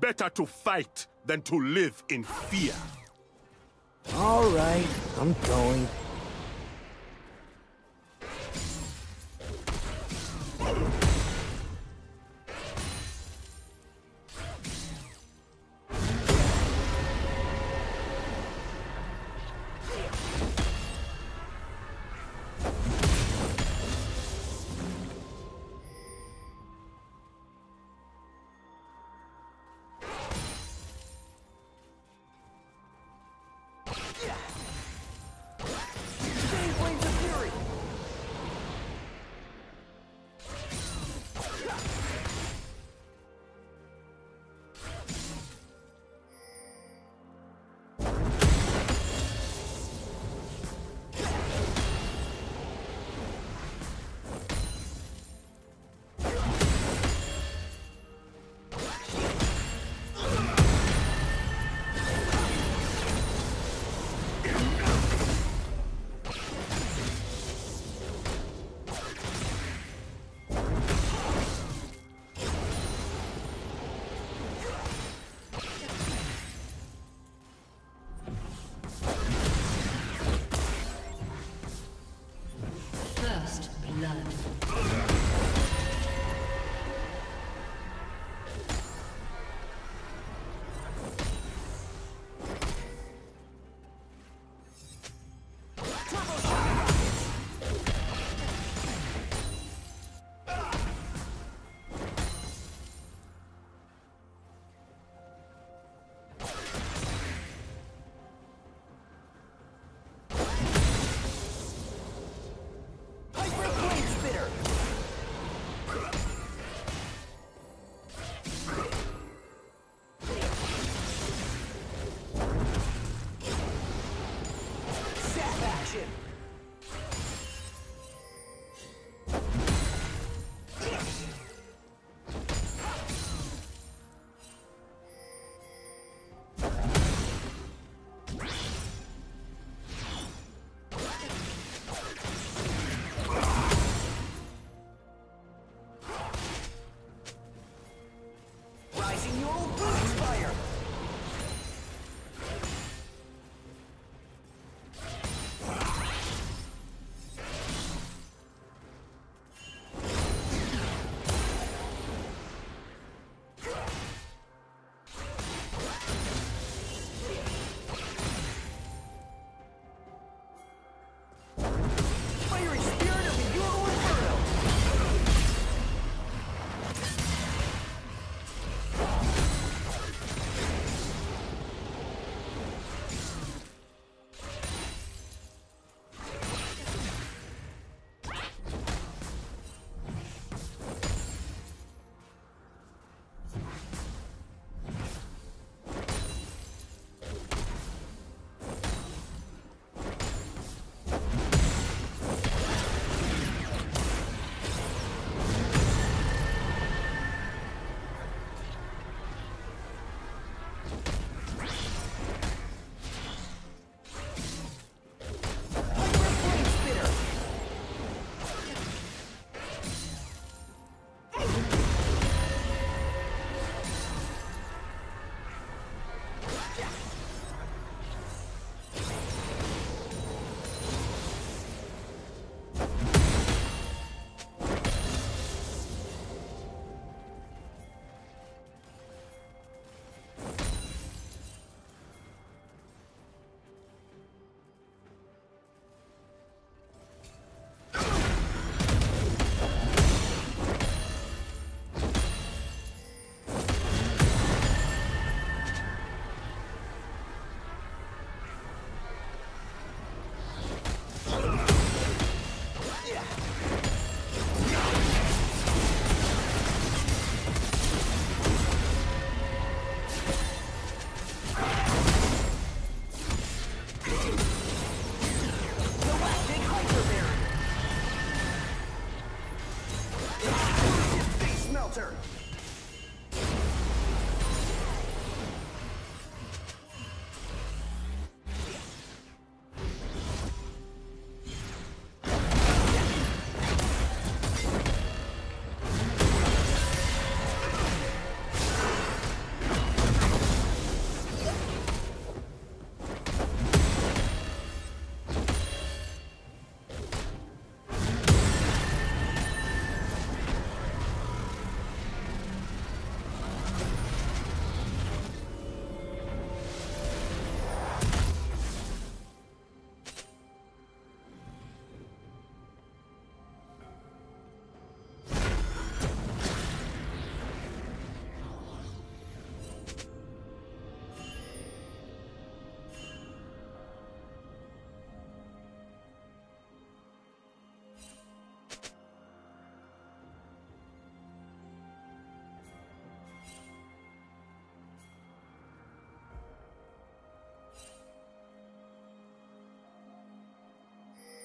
Better to fight than to live in fear. All right, I'm going.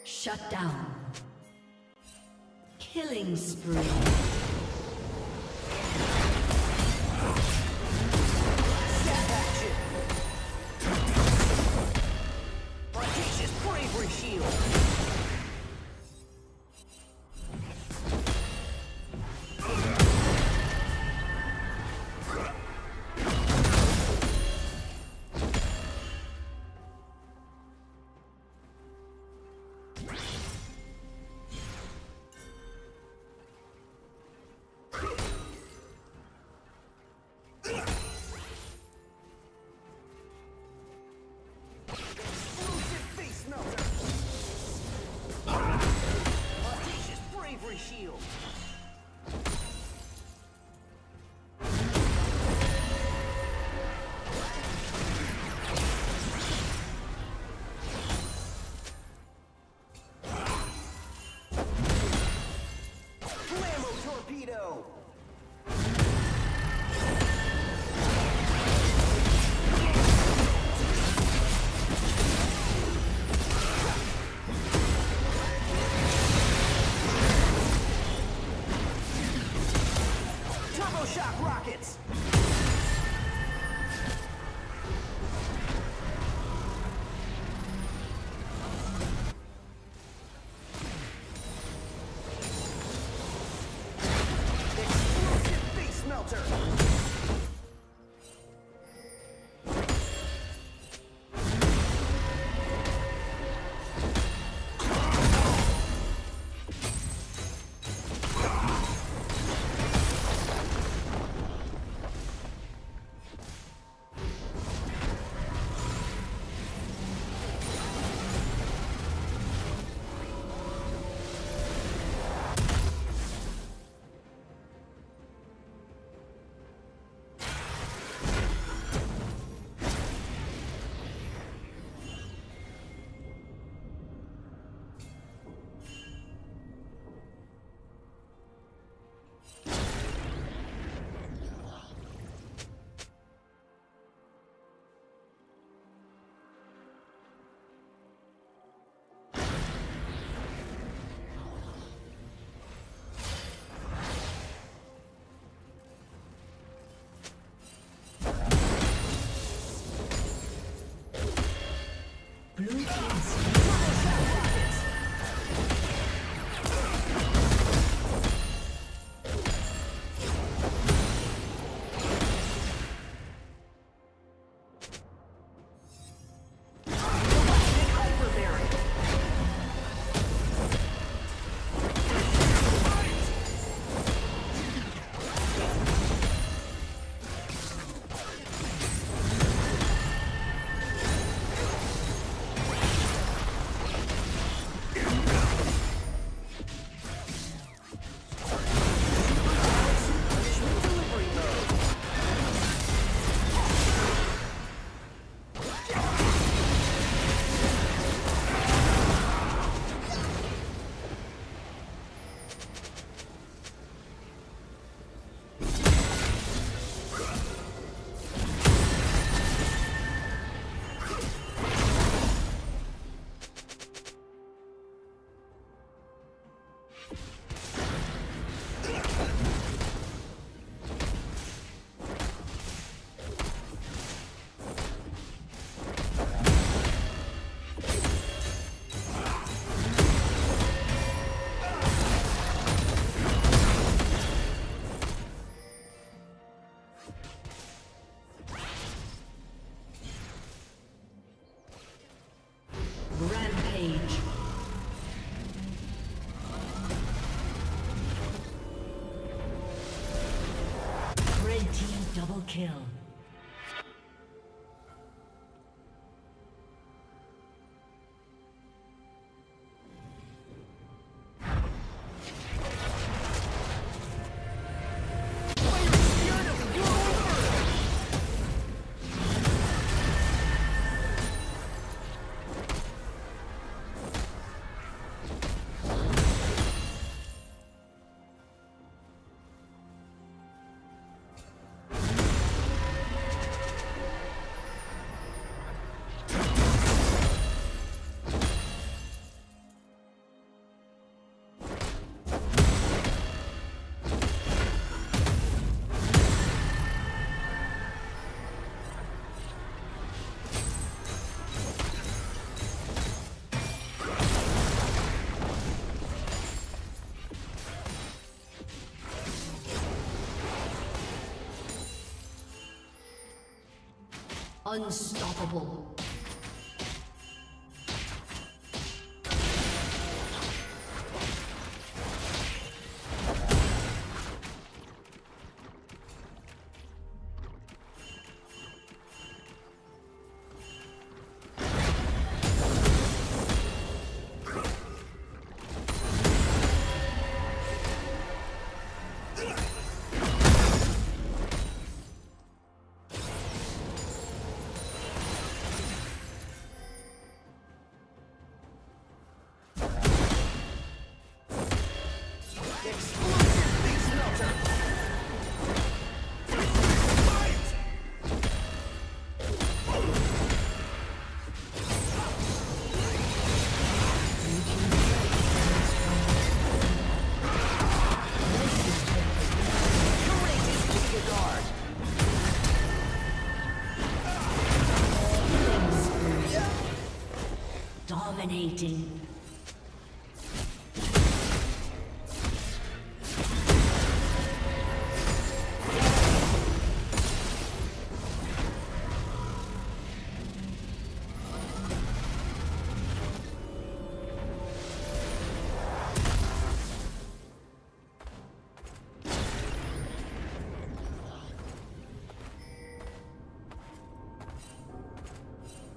Shut down. Killing spree. Audacious bravery shield. Double kill. Unstoppable. Dominating. Team's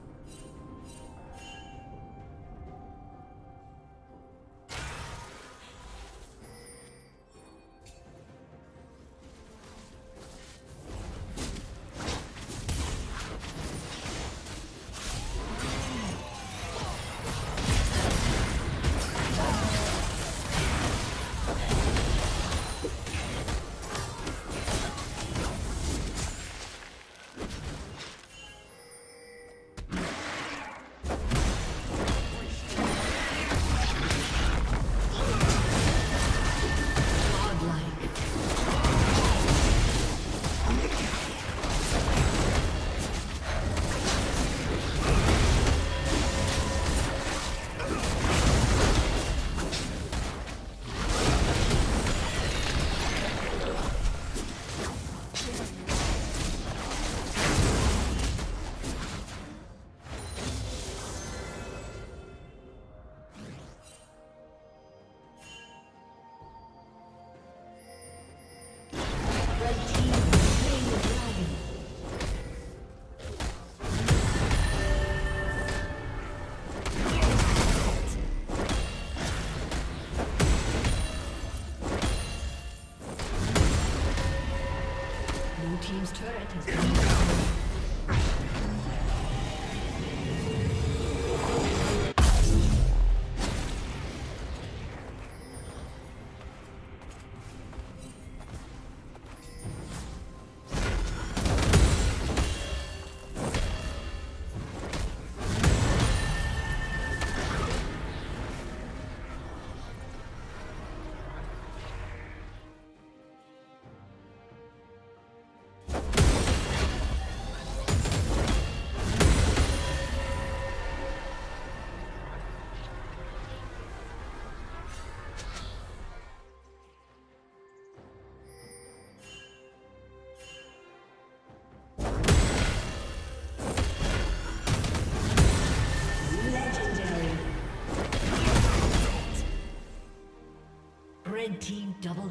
turret has been destroyed. Red team double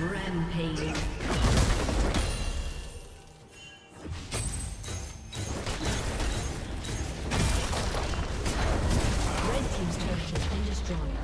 Rampage. Red team's turret has been destroyed.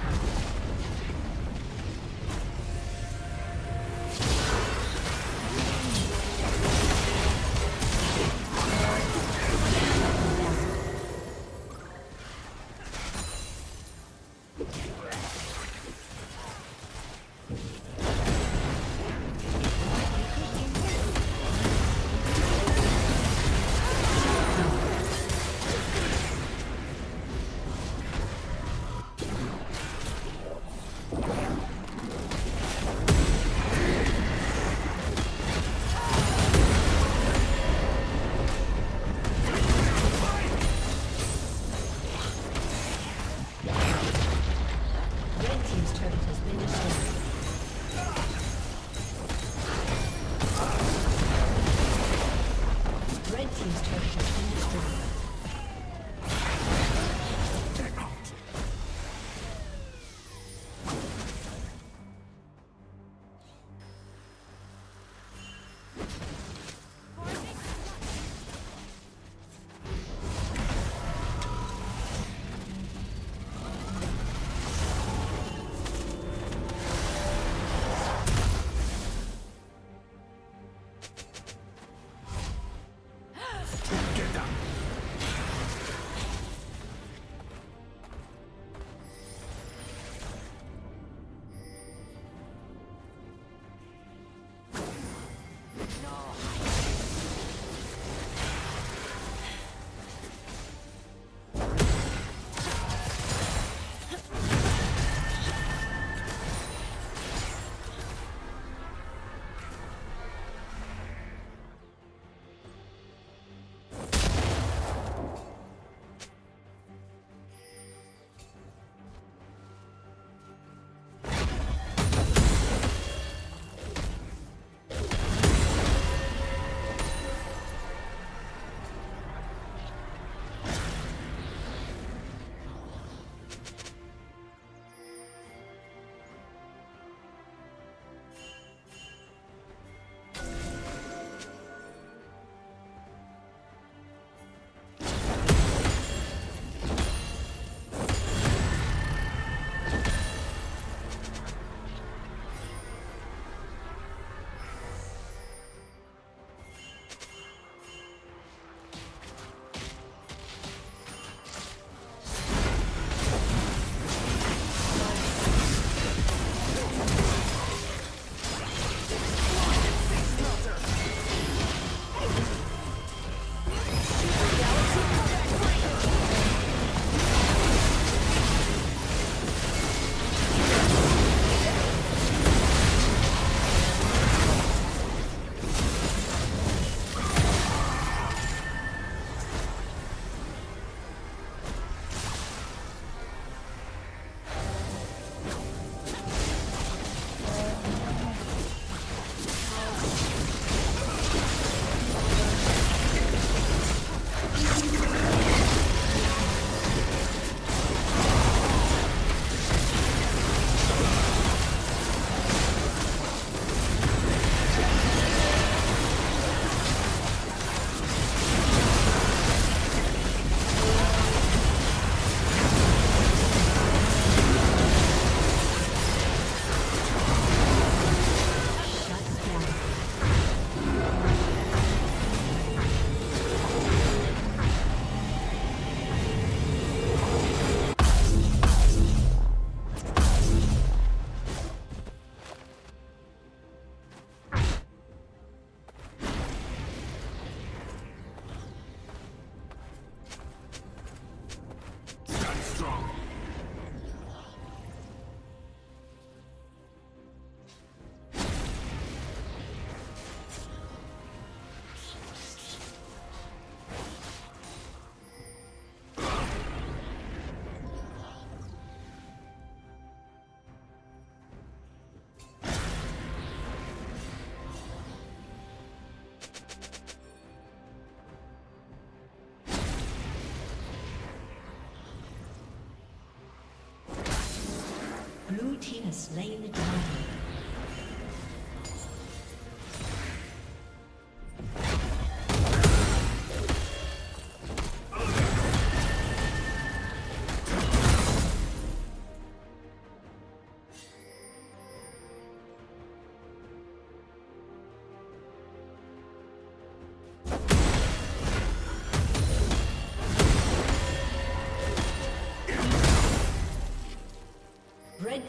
team has slain the dragon. Red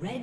Red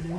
Blue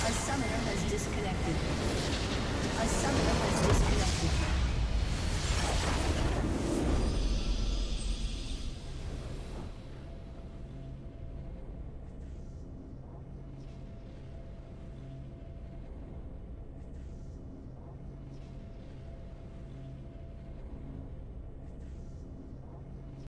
A summoner has disconnected.